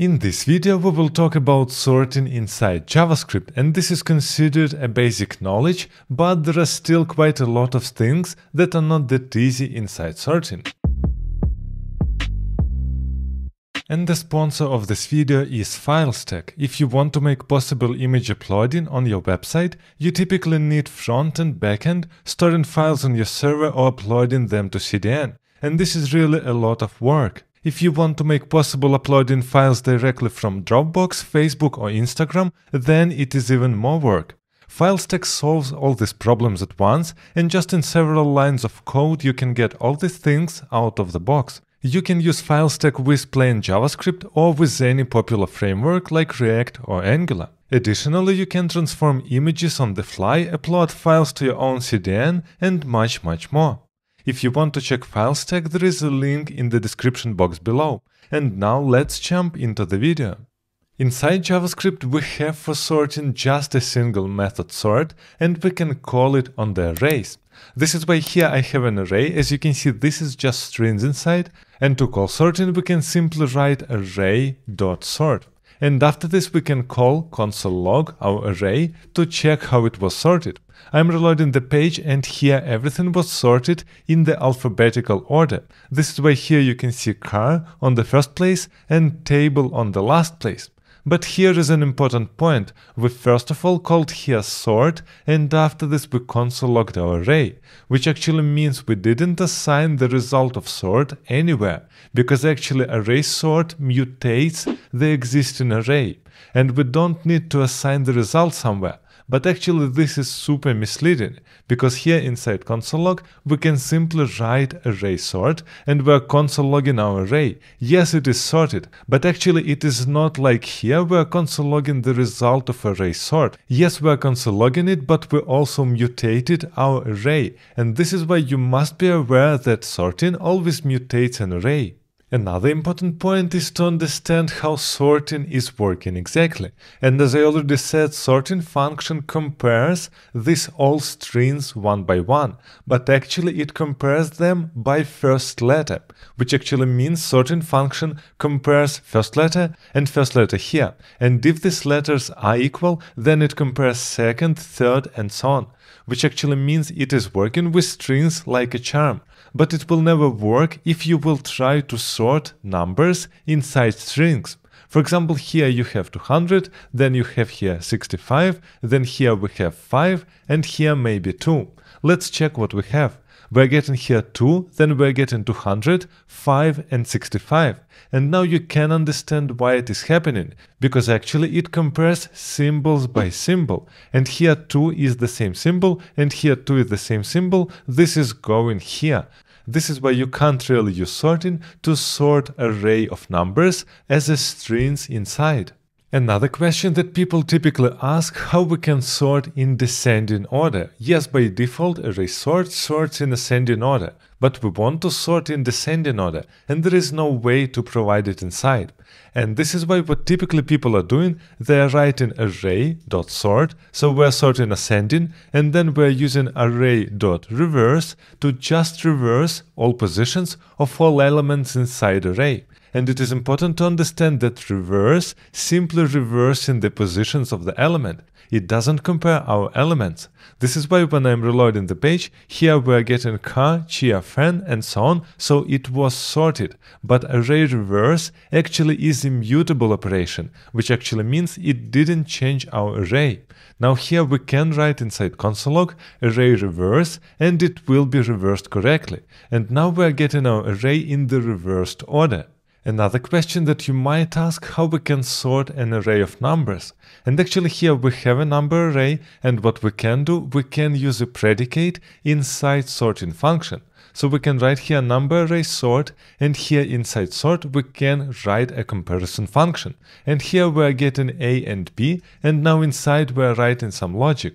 In this video, we will talk about sorting inside JavaScript, and this is considered a basic knowledge, but there are still quite a lot of things that are not that easy inside sorting. And the sponsor of this video is Filestack. If you want to make possible image uploading on your website, you typically need front and backend, storing files on your server or uploading them to CDN. And this is really a lot of work. If you want to make possible uploading files directly from Dropbox, Facebook or Instagram, then it is even more work. Filestack solves all these problems at once, and just in several lines of code you can get all these things out of the box. You can use Filestack with plain JavaScript or with any popular framework like React or Angular. Additionally, you can transform images on the fly, upload files to your own CDN and much more. If you want to check Filestack, there is a link in the description box below. And now let's jump into the video. Inside JavaScript we have for sorting just a single method sort, and we can call it on the arrays. This is why here I have an array. As you can see, this is just strings inside, and to call sorting we can simply write array.sort. And after this we can call console log our array to check how it was sorted. I'm reloading the page, and here everything was sorted in the alphabetical order. This is why here you can see car on the first place and table on the last place. But here is an important point. We first of all called here sort, and after this we console logged our array, which actually means we didn't assign the result of sort anywhere, because actually array sort mutates the existing array, and we don't need to assign the result somewhere. But actually this is super misleading, because here inside console log we can simply write array sort and we're console logging our array. Yes, it is sorted, but actually it is not like here we're console logging the result of array sort. Yes, we're console logging it, but we also mutated our array, and this is why you must be aware that sorting always mutates an array. Another important point is to understand how sorting is working exactly. And as I already said, sorting function compares these all strings one by one, but actually it compares them by first letter, which actually means sorting function compares first letter and first letter here. And if these letters are equal, then it compares second, third and so on, which actually means it is working with strings like a charm. But it will never work if you will try to sort numbers inside strings. For example, here you have 200, then you have here 65, then here we have 5, and here maybe 2. Let's check what we have. We're getting here 2, then we're getting 200, 5 and 65. And now you can understand why it is happening, because actually it compares symbols by symbol. And here 2 is the same symbol, and here 2 is the same symbol. This is going here. This is why you can't really use sorting to sort array of numbers as a strings inside. Another question that people typically ask: how we can sort in descending order. Yes, by default array sort sorts in ascending order, but we want to sort in descending order, and there is no way to provide it inside. And this is why what typically people are doing, they are writing array.sort, so we're sorting ascending, and then we're using array.reverse to just reverse all positions of all elements inside array. And it is important to understand that reverse simply reversing the positions of the element. It doesn't compare our elements. This is why when I'm reloading the page, here we're getting car, chia, fan and so on, so it was sorted. But array reverse actually is immutable operation, which actually means it didn't change our array. Now here we can write inside console log array reverse, and it will be reversed correctly. And now we're getting our array in the reversed order. Another question that you might ask: how we can sort an array of numbers. And actually here we have a number array, and what we can do, we can use a predicate inside sorting function. So we can write here number array sort, and here inside sort we can write a comparison function. And here we are getting A and B, and now inside we are writing some logic.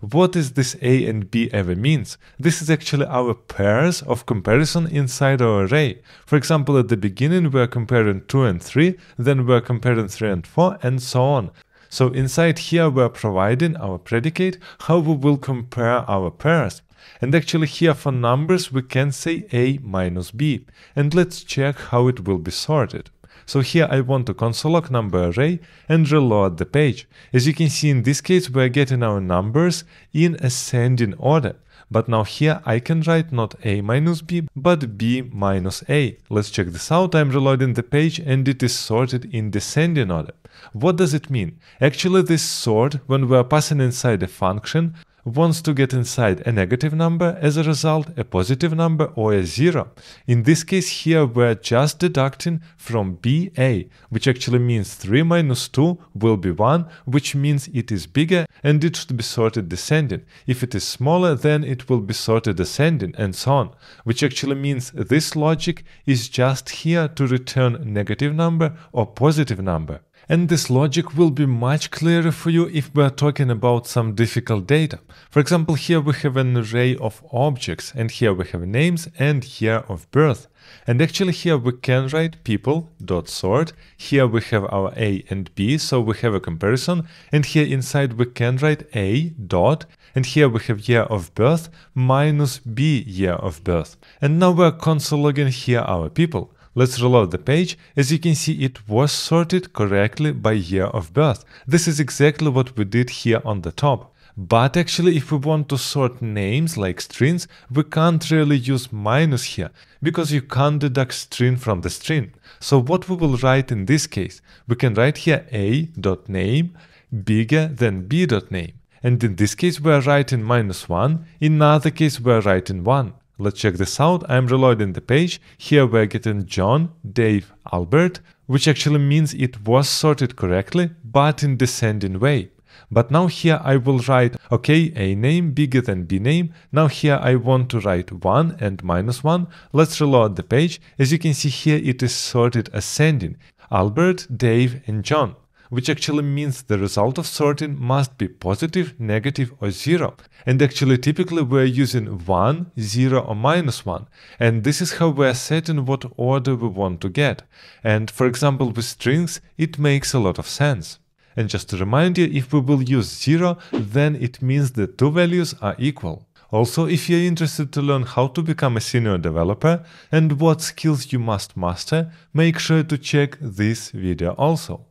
What is this A and B ever means? This is actually our pairs of comparison inside our array. For example, at the beginning we are comparing 2 and 3, then we are comparing 3 and 4 and so on. So inside here we are providing our predicate how we will compare our pairs. And actually here for numbers we can say A minus B. And let's check how it will be sorted. So here I want to console.log number array and reload the page. As you can see, in this case we are getting our numbers in ascending order. But now here I can write not a minus b, but b minus a. Let's check this out. I'm reloading the page and it is sorted in descending order. What does it mean? Actually, this sort, when we are passing inside a function, wants to get inside a negative number, as a result a positive number or a zero. In this case here we're just deducting from BA, which actually means 3 minus 2 will be 1, which means it is bigger and it should be sorted descending. If it is smaller, then it will be sorted ascending, and so on, which actually means this logic is just here to return negative number or positive number. And this logic will be much clearer for you if we are talking about some difficult data. For example, here we have an array of objects, and here we have names and year of birth. And actually here we can write people.sort. Here we have our A and B, so we have a comparison. And here inside we can write A dot. And here we have year of birth minus B year of birth. And now we are console.logging here our people. Let's reload the page. As you can see, it was sorted correctly by year of birth. This is exactly what we did here on the top. But actually, if we want to sort names like strings, we can't really use minus here, because you can't deduct string from the string. So what we will write in this case? We can write here a.name bigger than b.name. And in this case, we are writing minus 1. In another case, we are writing 1. Let's check this out. I'm reloading the page. Here we're getting John, Dave, Albert, which actually means it was sorted correctly, but in descending way. But now here I will write, okay, a name bigger than b name. Now here I want to write 1 and minus 1. Let's reload the page. As you can see here, it is sorted ascending. Albert, Dave, and John, which actually means the result of sorting must be positive, negative or 0. And actually typically we are using 1, 0 or minus 1. And this is how we are setting what order we want to get. And for example with strings it makes a lot of sense. And just to remind you, if we will use 0, then it means the two values are equal. Also, if you're interested to learn how to become a senior developer and what skills you must master, make sure to check this video also.